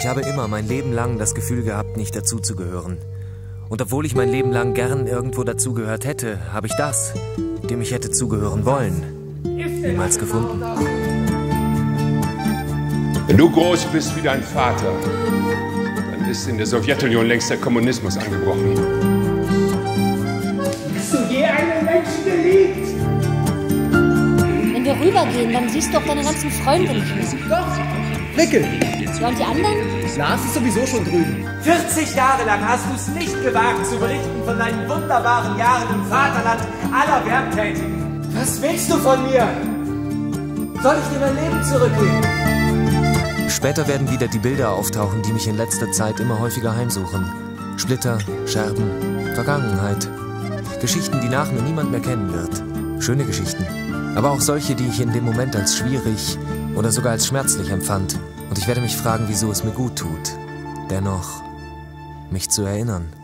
Ich habe immer mein Leben lang das Gefühl gehabt, nicht dazuzugehören. Und obwohl ich mein Leben lang gern irgendwo dazugehört hätte, habe ich das, dem ich hätte zugehören wollen, niemals gefunden. Wenn du groß bist wie dein Vater, dann ist in der Sowjetunion längst der Kommunismus angebrochen. Hast du je einen Menschen geliebt? Wenn wir rübergehen, dann siehst du auch deine ganzen Freunde nicht mehr. Doch, Wickel. Ja, und die anderen? Lars ist sowieso schon drüben. 40 Jahre lang hast du es nicht gewagt, zu berichten von deinen wunderbaren Jahren im Vaterland aller Werktätigen. Was willst du von mir? Soll ich dir mein Leben zurückgeben? Später werden wieder die Bilder auftauchen, die mich in letzter Zeit immer häufiger heimsuchen. Splitter, Scherben, Vergangenheit. Geschichten, die nach mir niemand mehr kennen wird. Schöne Geschichten. Aber auch solche, die ich in dem Moment als schwierig oder sogar als schmerzlich empfand. Und ich werde mich fragen, wieso es mir gut tut, dennoch mich zu erinnern.